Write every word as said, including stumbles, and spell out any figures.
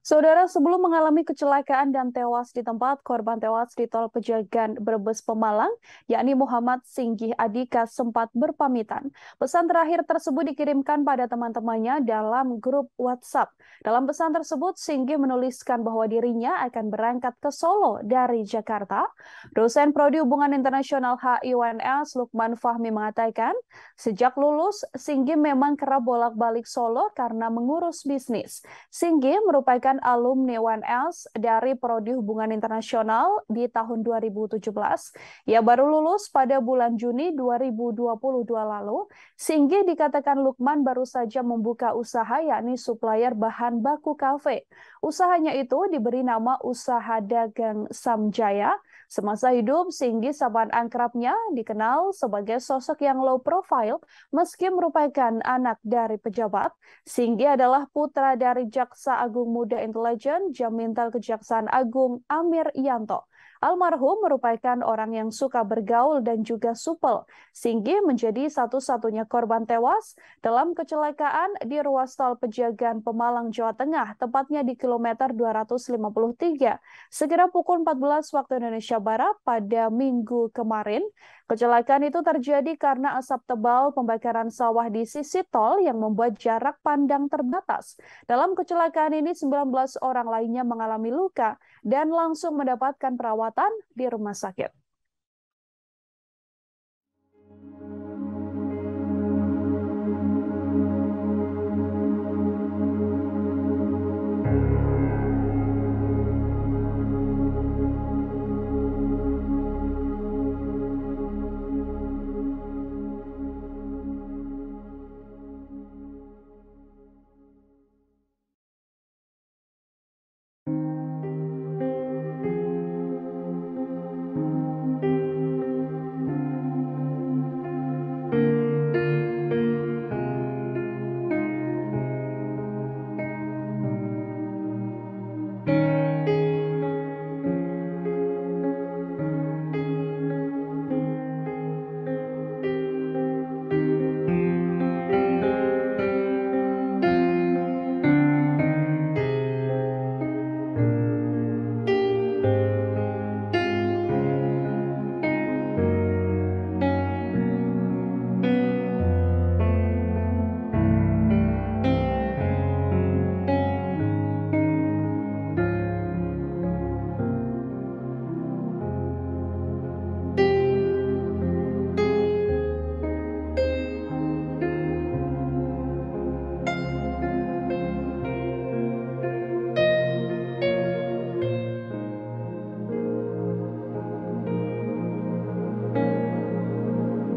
Saudara, sebelum mengalami kecelakaan dan tewas di tempat, korban tewas di Tol Pejagan Brebes Pemalang, yakni Muhammad Singgih Adika sempat berpamitan. Pesan terakhir tersebut dikirimkan pada teman-temannya dalam grup WhatsApp. Dalam pesan tersebut, Singgih menuliskan bahwa dirinya akan berangkat ke Solo dari Jakarta. Dosen Prodi Hubungan Internasional H I U N S Lukman Fahmi mengatakan, sejak lulus, Singgih memang kerap bolak-balik Solo karena mengurus bisnis. Singgih merupakan alumni U N S dari Prodi Hubungan Internasional di tahun dua ribu tujuh belas. Ia baru lulus pada bulan Juni dua ribu dua puluh dua lalu. Singgih dikatakan Lukman baru saja membuka usaha, yakni supplier bahan baku kafe. Usahanya itu diberi nama Usaha Dagang Samjaya. Semasa hidup, Singgih sapan angkrapnya dikenal sebagai sosok yang low profile meski merupakan anak dari pejabat. Singgih adalah putra dari Jaksa Agung Muda Intelijen, Jamintel Kejaksaan Agung, Amir Yanto. Almarhum merupakan orang yang suka bergaul dan juga supel. Singgih menjadi satu-satunya korban tewas dalam kecelakaan di ruas Tol Pejagan Pemalang, Jawa Tengah, tepatnya di kilometer dua ratus lima puluh tiga, sekira pukul empat belas waktu Indonesia Barat pada minggu kemarin. Kecelakaan itu terjadi karena asap tebal pembakaran sawah di sisi tol yang membuat jarak pandang terbatas. Dalam kecelakaan ini, sembilan belas orang lainnya mengalami luka dan langsung mendapatkan perawatan di rumah sakit.